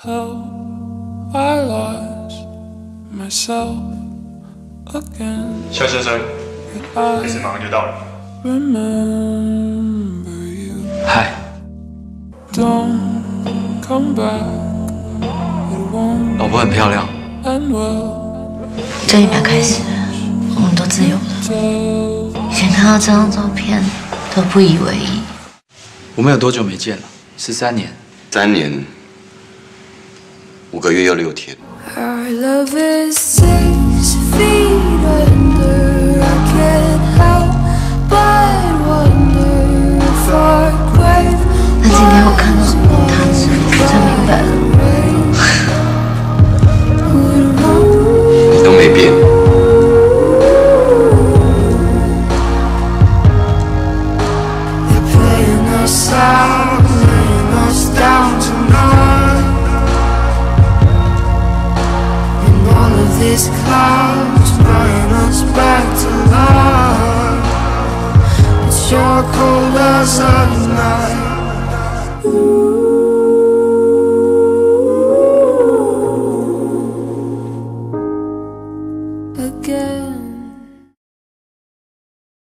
肖先生，开始马上就到了。嗨。老婆很漂亮。这一秒开始，我们都自由了。以前看到这张照片都不以为意。我们有多久没见了？13年。3年。 5个月又6天。那今天我看到他的时候，我才明白了，你都没变。Cold as a night.